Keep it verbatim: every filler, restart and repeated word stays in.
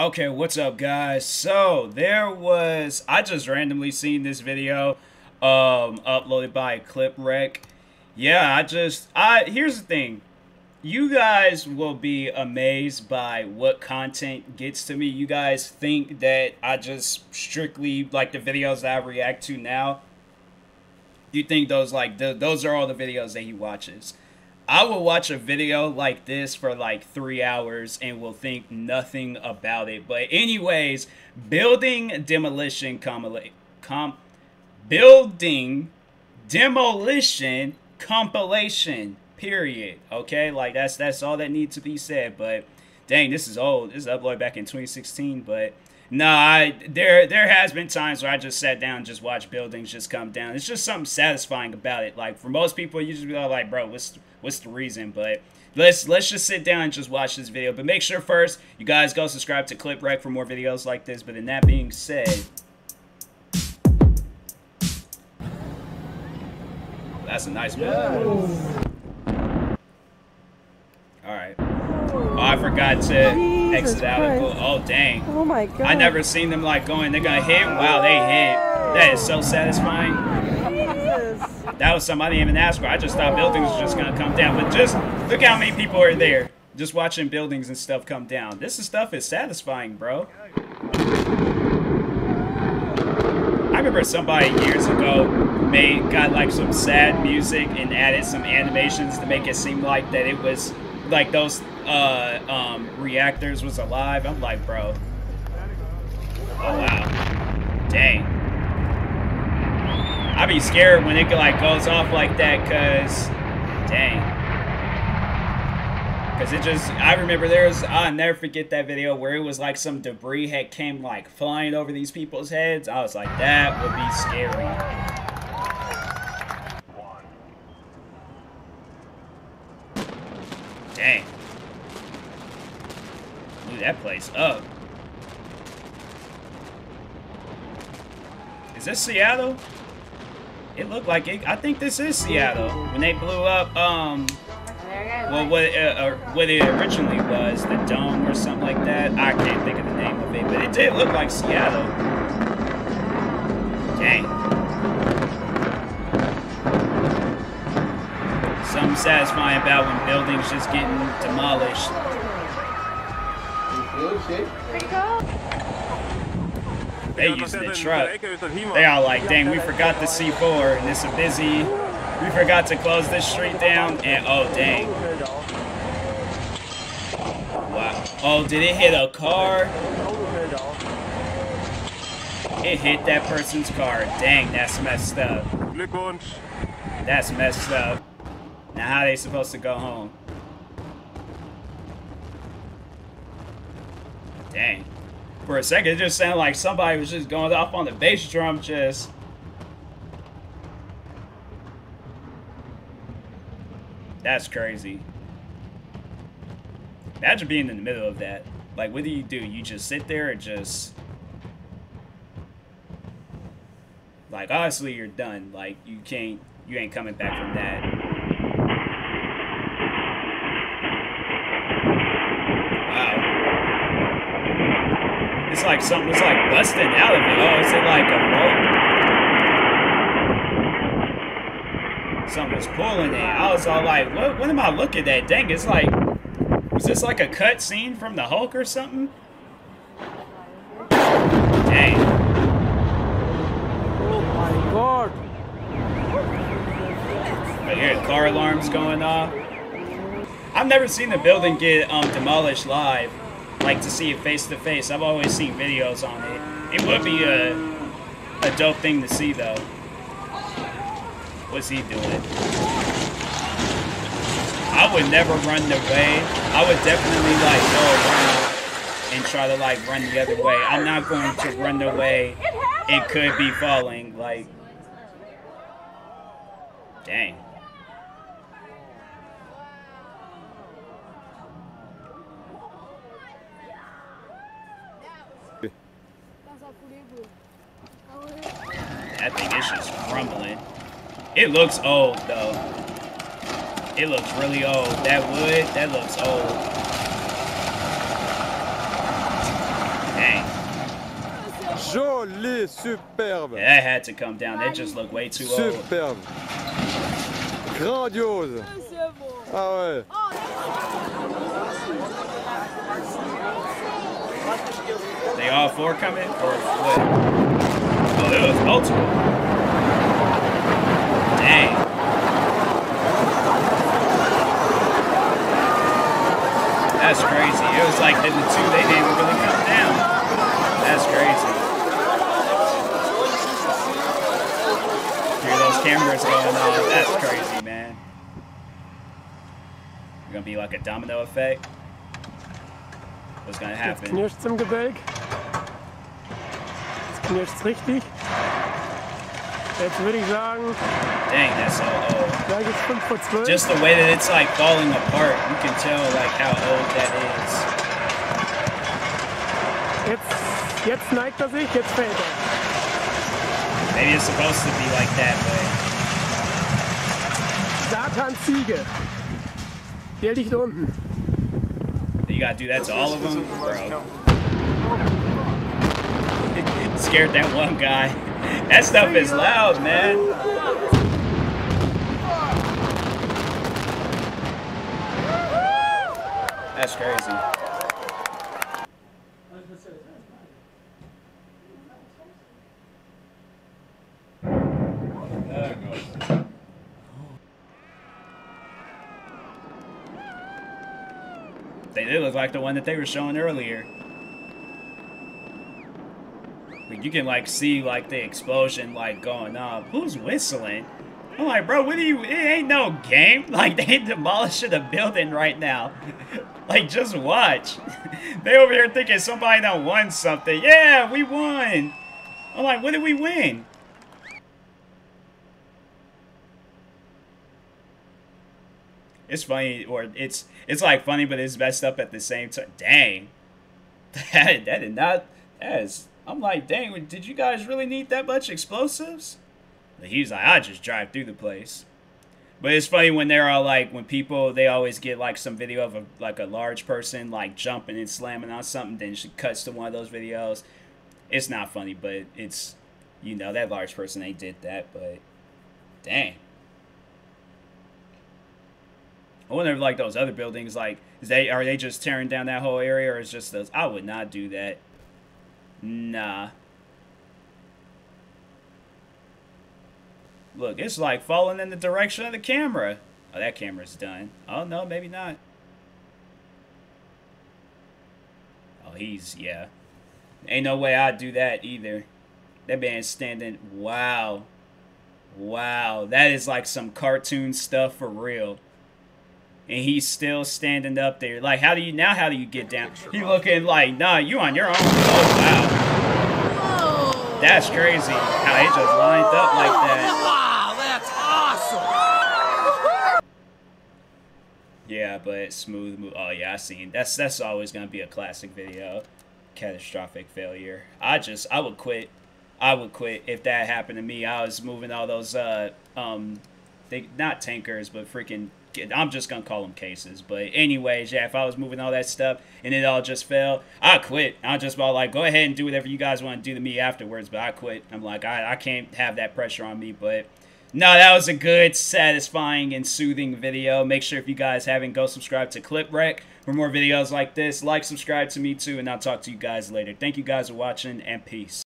Okay, what's up, guys? So there was, I just randomly seen this video um uploaded by Clip'wreck. Yeah, I just I here's the thing. You guys will be amazed by what content gets to me. You guys think that I just strictly like the videos that I react to now. You think those like th those are all the videos that he watches. I will watch a video like this for like three hours and will think nothing about it. But anyways, building demolition, com building demolition compilation. Period. Okay, like that's that's all that needs to be said. But dang, this is old. This is uploaded back in twenty sixteen. But no, nah, I there there has been times where I just sat down and just watched buildings just come down. It's just something satisfying about it. Like for most people, you just be like, bro, what's what's the reason? But let's let's just sit down and just watch this video. But make sure first you guys go subscribe to Clip'wreck for more videos like this. But in that being said, that's a nice building. Yes. All right. Oh, I forgot to Jesus exit out. And go. Oh, dang. Oh, my God. I never seen them, like, going. They got hit. Wow, they hit. That is so satisfying. Jesus. That was something I didn't even ask for. I just thought buildings were just going to come down. But just look how many people are there just watching buildings and stuff come down. This stuff is satisfying, bro. I remember somebody years ago made got, like, some sad music and added some animations to make it seem like that it was... like those uh, um, reactors was alive. I'm like, bro. Oh, wow. Dang. I be scared when it like goes off like that, cause, dang. Cause it just, I remember there was, I'll never forget that video where it was like some debris had came like flying over these people's heads. I was like, that would be scary. Dang. Dude, that place up. Is this Seattle? It looked like it. I think this is Seattle. When they blew up, um, well, what, uh, what it originally was, the dome or something like that. I can't think of the name of it, but it did look like Seattle. Dang. Something satisfying about when buildings just getting demolished. They using the truck. They all like, dang, we forgot the C four, and it's a busy. We forgot to close this street down, and oh, dang. Wow. Oh, did it hit a car? It hit that person's car. Dang, that's messed up. That's messed up. Now how are they supposed to go home? Dang. For a second, it just sounded like somebody was just going off on the bass drum just. That's crazy. Imagine being in the middle of that. Like, what do you do? You just sit there and just... like, obviously you're done. Like, you can't... you ain't coming back from that. It's like something was like busting out of it. Oh, is it like a rope? Something was pulling it. I was all like, what, what am I looking at? Dang, it's like, was this like a cut scene from the Hulk or something? Dang. Oh my God. I hear car alarms going off. I've never seen the building get um, demolished live. Like to see it face to face. I've always seen videos on it. It would be a, a dope thing to see though. What's he doing? I would never run the way. I would definitely like go around and try to like run the other way. I'm not going to run the way it could be falling. Like, dang. That thing is just crumbling. It looks old though. It looks really old. That wood, that looks old. Bang. Joli, superbe. Yeah, that had to come down. That just looked way too superbe. Old. Superbe. Grandiose. Ah ouais. They all four coming? Or what? Oh, there was multiple. Dang. That's crazy. It was like in the two, they didn't really come down. That's crazy. Hear those cameras going off. That's crazy, man. You're going to be like a domino effect. What's going to happen? Jetzt knirscht im Gebälk. Jetzt knirscht richtig. Jetzt würde ich sagen... Dang, that's so old. Just the way that it's like falling apart, you can tell like how old that is. Jetzt, jetzt neigt er sich, jetzt fällt er. Maybe it's supposed to be like that, but... Satans Ziege. Der liegt unten. You gotta do that to all of them? Bro. It scared that one guy. That stuff is loud, man. That's crazy. They did look like the one that they were showing earlier. You can like see like the explosion like going up. Who's whistling? I'm like, bro, what do you? It ain't no game. Like they demolishing a building right now. Like just watch. They over here thinking somebody done won something. Yeah, we won. I'm like, what did we win? It's funny, or it's it's like funny, but it's messed up at the same time. Dang, that that did not as. I'm like, dang, did you guys really need that much explosives? And he's like, I just drive through the place. But it's funny when there are like, when people, they always get like some video of a, like a large person like jumping and slamming on something, then she cuts to one of those videos. It's not funny, but it's, you know, that large person, they did that, but dang. I wonder if like those other buildings, like, is they, are they just tearing down that whole area or is just those? I would not do that. Nah. Look, it's like falling in the direction of the camera. Oh, that camera's done. Oh, no, maybe not. Oh, he's, yeah. Ain't no way I'd do that either. That man's standing. Wow. Wow. That is like some cartoon stuff for real. And he's still standing up there. Like, how do you, now how do you get down? He looking like, nah, you on your own. Oh, wow. That's crazy how they just lined up like that. Wow, that's awesome. Yeah, but smooth move. Oh, yeah, I seen. That's that's always going to be a classic video. Catastrophic failure. I just, I would quit. I would quit if that happened to me. I was moving all those, uh, um, they, not tankers, but freaking... I'm just gonna call them cases, but anyways, yeah. If I was moving all that stuff and it all just fell, I quit. I just about like go ahead and do whatever you guys want to do to me afterwards, but I quit. I'm like, I I can't have that pressure on me. But no, that was a good, satisfying, and soothing video. Make sure if you guys haven't, go subscribe to Clip'wreck for more videos like this. Like, subscribe to me too, and I'll talk to you guys later. Thank you guys for watching, and peace.